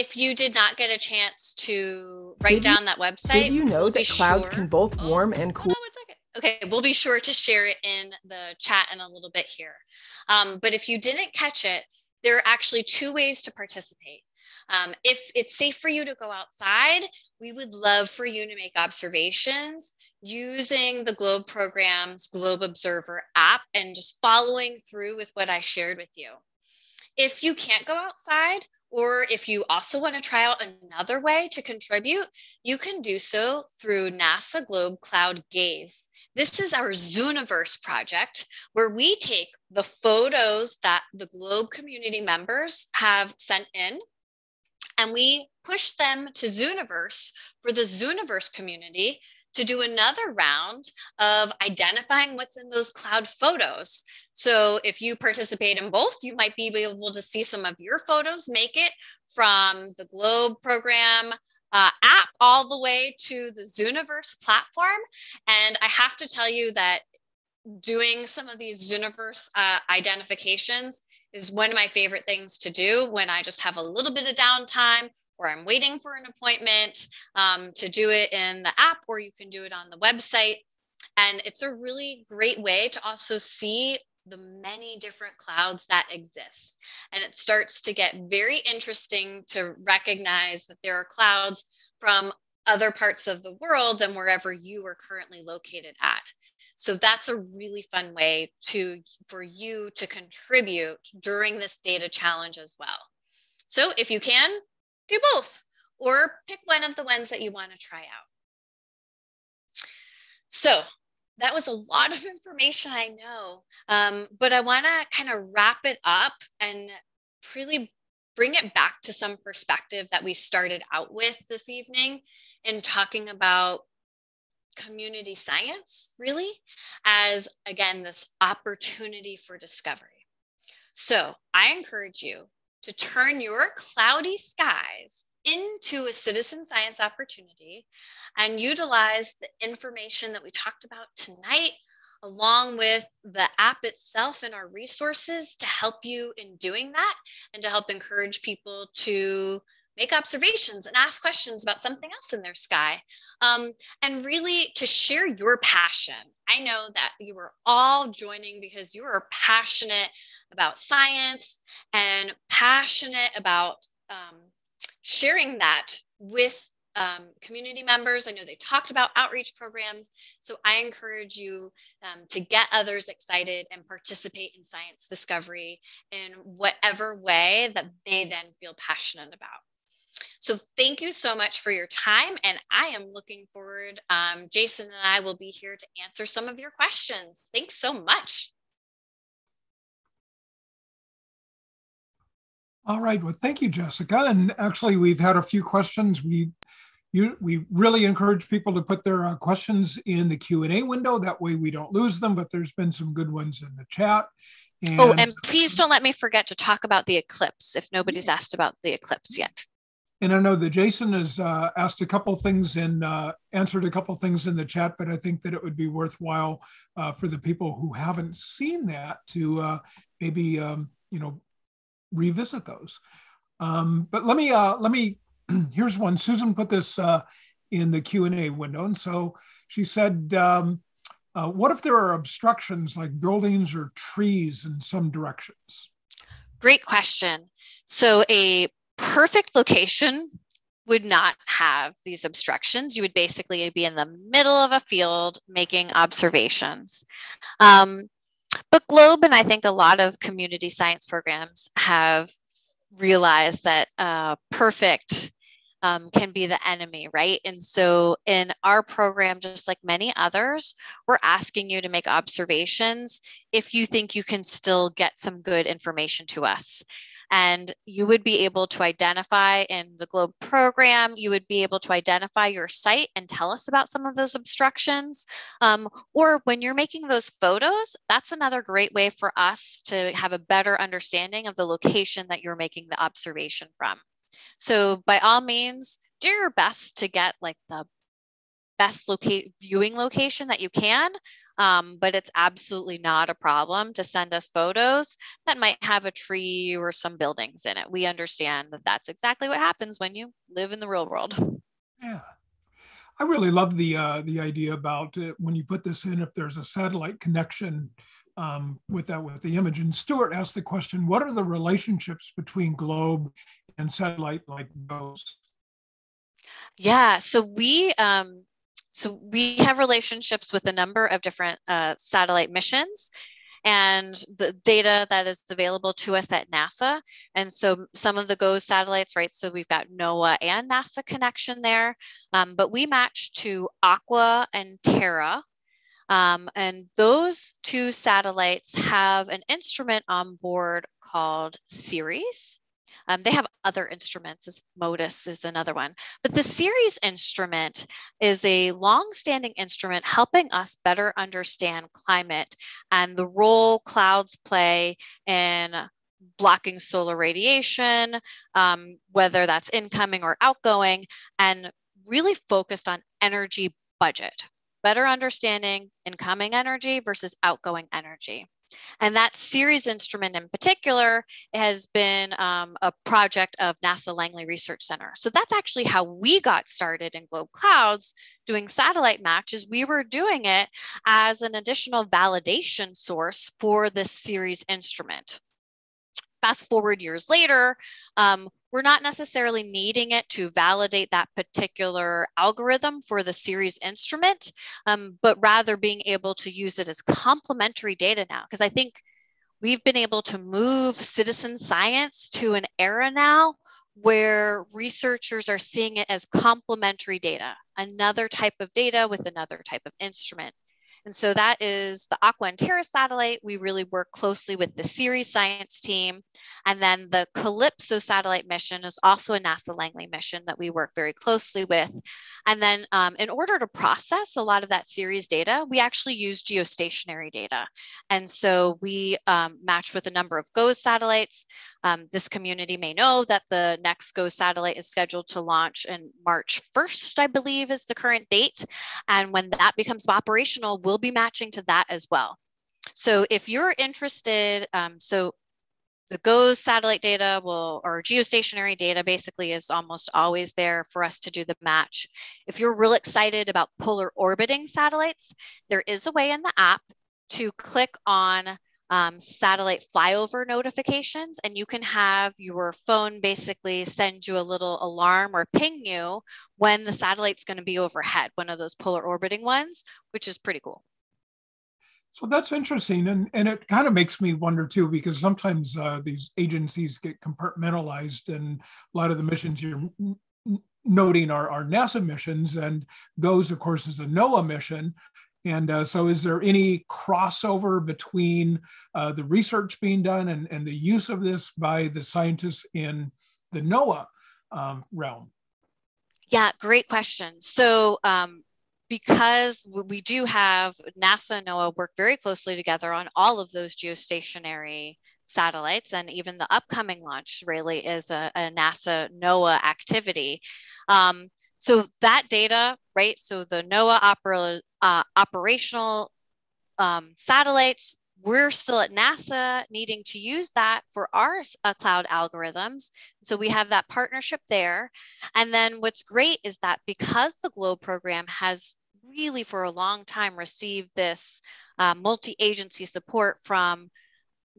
if you did not get a chance to write did down you, that website, did you know we'll that clouds sure. can both oh, warm and cool? Okay, we'll be sure to share it in the chat in a little bit here. Um, but if you didn't catch it, there are actually two ways to participate. Um, if it's safe for you to go outside, we would love for you to make observations using the GLOBE program's GLOBE Observer app and just following through with what I shared with you. If you can't go outside, or if you also want to try out another way to contribute, you can do so through NASA GLOBE Cloud Gaze. This is our Zooniverse project where we take the photos that the GLOBE community members have sent in, and we push them to Zooniverse for the Zooniverse community to do another round of identifying what's in those cloud photos. So if you participate in both, you might be able to see some of your photos make it from the GLOBE program uh, app all the way to the Zooniverse platform. And I have to tell you that doing some of these Zooniverse uh, identifications is one of my favorite things to do when I just have a little bit of downtime or I'm waiting for an appointment, um, to do it in the app, or you can do it on the website. And it's a really great way to also see the many different clouds that exist. And it starts to get very interesting to recognize that there are clouds from other parts of the world than wherever you are currently located at. So that's a really fun way to, for you to contribute during this data challenge as well. So if you can, do both, or pick one of the ones that you want to try out. So that was a lot of information, I know, um, but I want to kind of wrap it up and really bring it back to some perspective that we started out with this evening in talking about community science, really, as, again, this opportunity for discovery. So I encourage you to turn your cloudy skies into a citizen science opportunity and utilize the information that we talked about tonight, along with the app itself and our resources to help you in doing that and to help encourage people to make observations and ask questions about something else in their sky, um, and really to share your passion. I know that you were all joining because you are passionate about science and passionate about um, sharing that with um, community members. I know they talked about outreach programs, so I encourage you um, to get others excited and participate in science discovery in whatever way that they then feel passionate about. So thank you so much for your time, and I am looking forward, um, Jason and I will be here to answer some of your questions. Thanks so much. All right. Well, thank you, Jessica. And actually, we've had a few questions. We you, we really encourage people to put their uh, questions in the Q and A window. That way we don't lose them, but there's been some good ones in the chat. And oh, and please don't let me forget to talk about the eclipse if nobody's asked about the eclipse yet. And I know that Jason has uh, asked a couple things and uh, answered a couple things in the chat, but I think that it would be worthwhile uh, for the people who haven't seen that to uh, maybe, um, you know, revisit those. Um, but let me, uh, let me, here's one. Susan put this uh, in the Q and A window. And so she said, um, uh, what if there are obstructions like buildings or trees in some directions? Great question. So a perfect location would not have these obstructions. You would basically be in the middle of a field making observations. Um, But GLOBE, and I think a lot of community science programs, have realized that uh, perfect um, can be the enemy, right? And so in our program, just like many others, we're asking you to make observations if you think you can still get some good information to us. And you would be able to identify in the GLOBE program, you would be able to identify your site and tell us about some of those obstructions. Um, or when you're making those photos, that's another great way for us to have a better understanding of the location that you're making the observation from. So by all means, do your best to get like the best locate viewing location that you can. um, but it's absolutely not a problem to send us photos that might have a tree or some buildings in it. We understand that that's exactly what happens when you live in the real world. Yeah. I really love the, uh, the idea about uh, when you put this in, if there's a satellite connection um, with that, with the image. And Stuart asked the question, what are the relationships between GLOBE and satellite like those? Yeah, so we, um, so we have relationships with a number of different uh, satellite missions and the data that is available to us at NASA. And so some of the GOES satellites, right? So we've got NOAA and NASA connection there, um, but we match to Aqua and Terra. Um, and those two satellites have an instrument on board called Ceres. Um, they have other instruments, as MODIS is another one. But the Ceres instrument is a long-standing instrument helping us better understand climate and the role clouds play in blocking solar radiation, um, whether that's incoming or outgoing, and really focused on energy budget, better understanding incoming energy versus outgoing energy. And that Ceres instrument in particular has been um, a project of NASA Langley Research Center. So that's actually how we got started in GLOBE Clouds doing satellite matches. We were doing it as an additional validation source for this Ceres instrument. Fast forward years later, um, we're not necessarily needing it to validate that particular algorithm for the Ceres instrument, um, but rather being able to use it as complementary data now. Because I think we've been able to move citizen science to an era now where researchers are seeing it as complementary data, another type of data with another type of instrument. And so that is the Aqua and Terra satellite. We really work closely with the Ceres science team. And then the Calipso satellite mission is also a NASA Langley mission that we work very closely with. And then um, in order to process a lot of that Ceres data, we actually use geostationary data. And so we um, match with a number of GOES satellites. Um, this community may know that the next GOES satellite is scheduled to launch in March first, I believe is the current date. And when that becomes operational, we'll be matching to that as well. So if you're interested, um, so the GOES satellite data will, or geostationary data basically is almost always there for us to do the match. If you're real excited about polar orbiting satellites, there is a way in the app to click on Um, satellite flyover notifications, and you can have your phone basically send you a little alarm or ping you when the satellite's going to be overhead, one of those polar orbiting ones, which is pretty cool. So that's interesting, and, and it kind of makes me wonder too, because sometimes uh, these agencies get compartmentalized, and a lot of the missions you're noting are, are NASA missions, and GOES, of course, is a NOAA mission. And uh, so is there any crossover between uh, the research being done and, and the use of this by the scientists in the NOAA um, realm? Yeah, great question. So um, because we do have NASA and NOAA work very closely together on all of those geostationary satellites, and even the upcoming launch really is a, a NASA NOAA activity. Um, So that data, right, so the NOAA opera, uh, operational um, satellites, we're still at NASA needing to use that for our uh, cloud algorithms. So we have that partnership there. And then what's great is that because the GLOBE program has really for a long time received this uh, multi-agency support from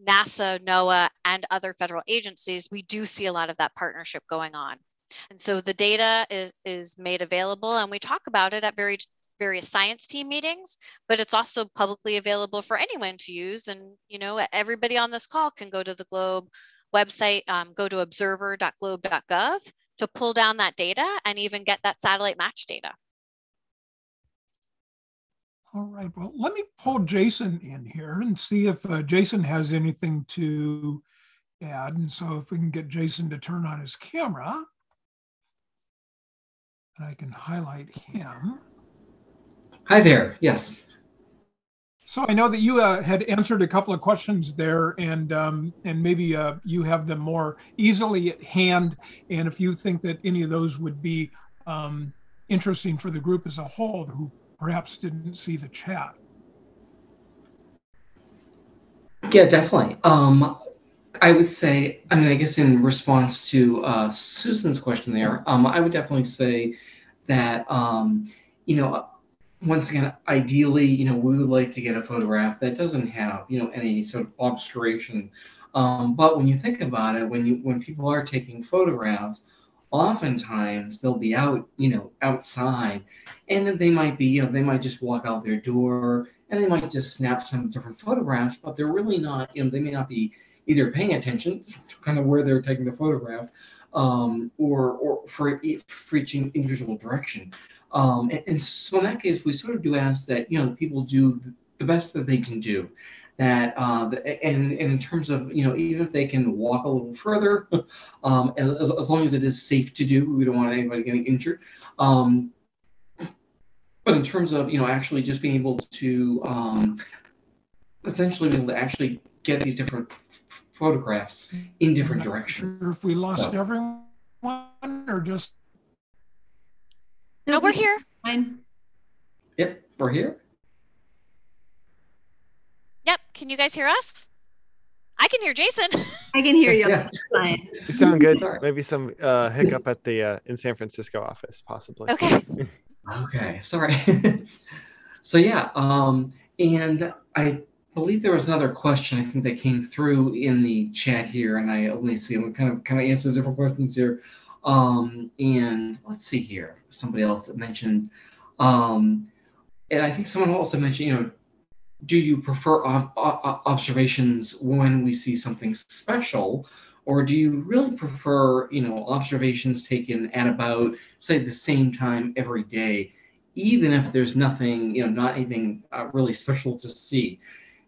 NASA, NOAA, and other federal agencies, we do see a lot of that partnership going on. And so the data is, is made available, and we talk about it at very, various science team meetings, but it's also publicly available for anyone to use. And, you know, everybody on this call can go to the GLOBE website, um, go to observer dot globe dot gov to pull down that data and even get that satellite match data. All right, well, let me pull Jason in here and see if uh, Jason has anything to add. And so if we can get Jason to turn on his camera, I can highlight him. Hi there, yes. So I know that you uh, had answered a couple of questions there, and um, and maybe uh, you have them more easily at hand. And if you think that any of those would be um, interesting for the group as a whole, who perhaps didn't see the chat. Yeah, definitely. Um, I would say, I mean, I guess in response to uh, Susan's question there, um, I would definitely say that, um, you know, once again, ideally, you know, we would like to get a photograph that doesn't have, you know, any sort of obscuration. Um, but when you think about it, when you when people are taking photographs, oftentimes they'll be out, you know, outside, and then they might be, you know, they might just walk out their door and they might just snap some different photographs, but they're really not, you know, they may not be either paying attention to kind of where they're taking the photograph, um, or or for, for each individual direction. Um, and, and so in that case, we sort of do ask that, you know, people do the best that they can do. That uh, and, and in terms of, you know, even if they can walk a little further, um, as, as long as it is safe to do, we don't want anybody getting injured. Um, but in terms of, you know, actually just being able to um, essentially be able to actually get these different photographs in different directions. If we lost so. everyone or just. No, we're here. Fine. Yep, we're here. Yep, can you guys hear us? I can hear Jason. I can hear you. Yeah. You sound good. Sorry. Maybe some uh, hiccup at the uh, in San Francisco office, possibly. Okay. Okay, sorry. So yeah, um, and I believe there was another question I think that came through in the chat here, and I only see them kind of kind of answer different questions here. Um, and let's see here, somebody else mentioned, um, and I think someone also mentioned, you know, do you prefer ob ob observations when we see something special, or do you really prefer, you know, observations taken at about, say, the same time every day, even if there's nothing, you know, not anything uh, really special to see?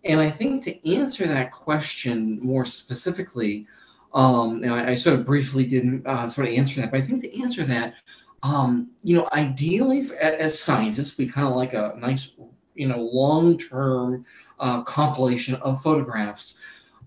And I think to answer that question more specifically, um, and I, I sort of briefly didn't uh, sort of answer that, but I think to answer that, um, you know, ideally for, as scientists, we kind of like a nice, you know, long-term uh, compilation of photographs.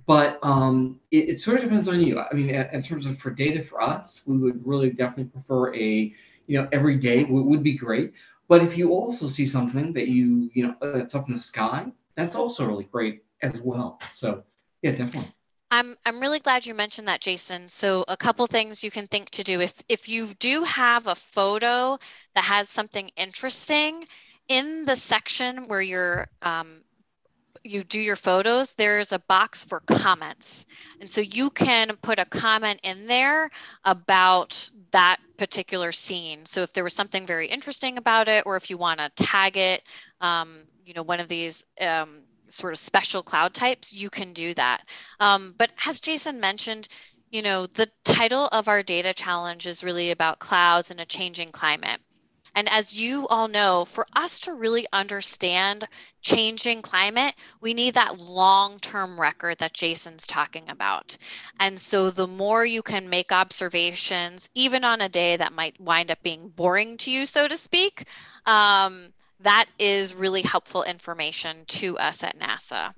But um, it, it sort of depends on you. I mean, in terms of for data for us, we would really definitely prefer a, you know, every day would be great. But if you also see something that you, you know, that's up in the sky, that's also really great as well. So yeah, definitely. I'm, I'm really glad you mentioned that, Jason. So a couple things you can think to do. If, if you do have a photo that has something interesting, in the section where you're, um, you do your photos, there's a box for comments. And so you can put a comment in there about that particular scene. So if there was something very interesting about it, or if you want to tag it, um, you know, one of these um, sort of special cloud types, you can do that. Um, but as Jason mentioned, you know, the title of our data challenge is really about clouds and a changing climate. And as you all know, for us to really understand changing climate, we need that long-term record that Jason's talking about. And so the more you can make observations, even on a day that might wind up being boring to you, so to speak, um, that is really helpful information to us at NASA.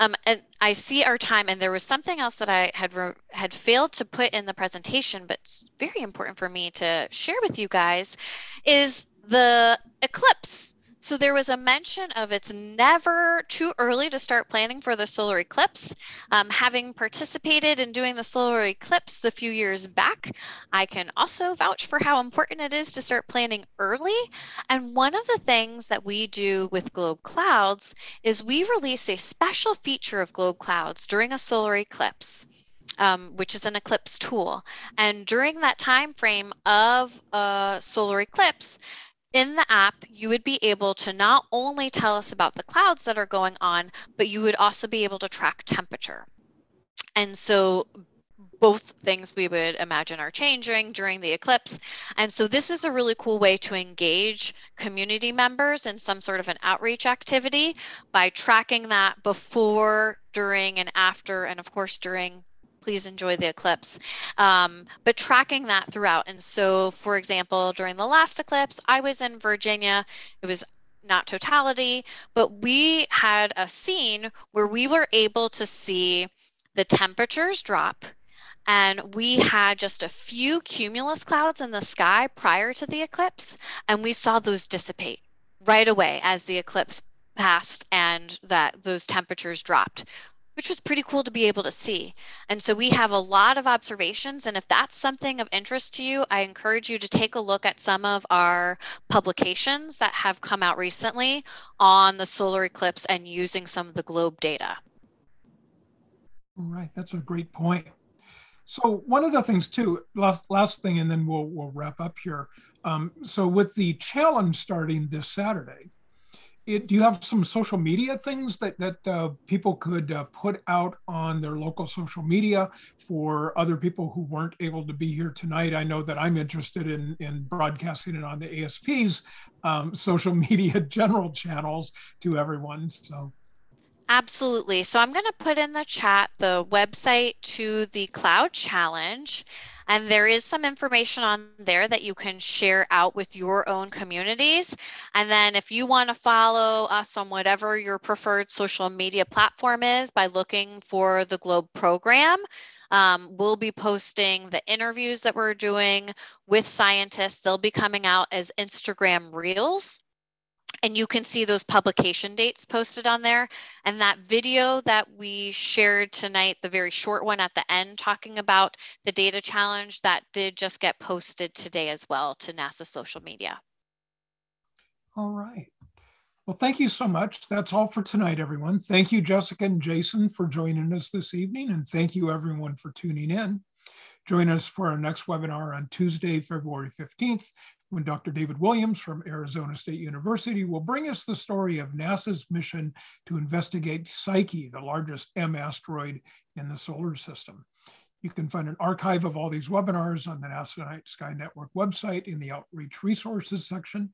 Um, and I see our time, and there was something else that I had re had failed to put in the presentation, but it's very important for me to share with you guys, is the eclipse. So there was a mention of it's never too early to start planning for the solar eclipse. Um, having participated in doing the solar eclipse a few years back, I can also vouch for how important it is to start planning early. And one of the things that we do with GLOBE Clouds is we release a special feature of GLOBE Clouds during a solar eclipse, Um, which is an eclipse tool. And during that time frame of a solar eclipse, in the app, you would be able to not only tell us about the clouds that are going on, but you would also be able to track temperature. And so both things we would imagine are changing during the eclipse. And so this is a really cool way to engage community members in some sort of an outreach activity by tracking that before, during, and after, and of course during. Please enjoy the eclipse, um, but tracking that throughout. And so, for example, during the last eclipse, I was in Virginia. It was not totality, but we had a scene where we were able to see the temperatures drop, and we had just a few cumulus clouds in the sky prior to the eclipse, and we saw those dissipate right away as the eclipse passed and and that those temperatures dropped, which was pretty cool to be able to see. And so we have a lot of observations, and if that's something of interest to you, I encourage you to take a look at some of our publications that have come out recently on the solar eclipse and using some of the GLOBE data. All right, that's a great point. So one of the things too, last, last thing, and then we'll, we'll wrap up here. Um, so with the challenge starting this Saturday, It, do you have some social media things that, that uh, people could uh, put out on their local social media for other people who weren't able to be here tonight? I know that I'm interested in, in broadcasting it on the A S P's um, social media general channels to everyone. So. Absolutely. So I'm going to put in the chat the website to the Cloud Challenge. And there is some information on there that you can share out with your own communities. And then if you want to follow us on whatever your preferred social media platform is by looking for the GLOBE program, um, we'll be posting the interviews that we're doing with scientists. They'll be coming out as Instagram Reels. And you can see those publication dates posted on there. And that video that we shared tonight, the very short one at the end talking about the data challenge, that did just get posted today as well to NASA social media. All right. Well, thank you so much. That's all for tonight, everyone. Thank you, Jessica and Jason, for joining us this evening. And thank you, everyone, for tuning in. Join us for our next webinar on Tuesday, February fifteenth, when Doctor David Williams from Arizona State University will bring us the story of NASA's mission to investigate Psyche, the largest M asteroid in the solar system. You can find an archive of all these webinars on the NASA Night Sky Network website in the Outreach Resources section.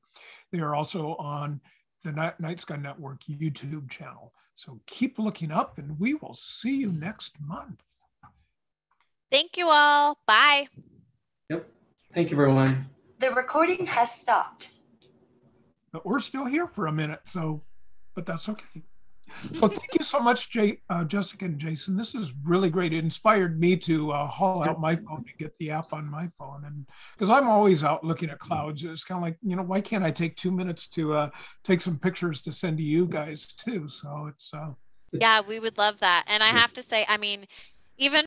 They are also on the Night Sky Network YouTube channel. So keep looking up, and we will see you next month. Thank you all. Bye. Yep. Thank you, everyone. The recording has stopped. But we're still here for a minute, so, but that's okay. So thank you so much, Jay, uh, Jessica and Jason. This is really great. It inspired me to uh, haul out my phone to get the app on my phone. And because I'm always out looking at clouds, it's kind of like, you know, why can't I take two minutes to uh, take some pictures to send to you guys too? So it's. Uh, yeah, we would love that. And I have to say, I mean, even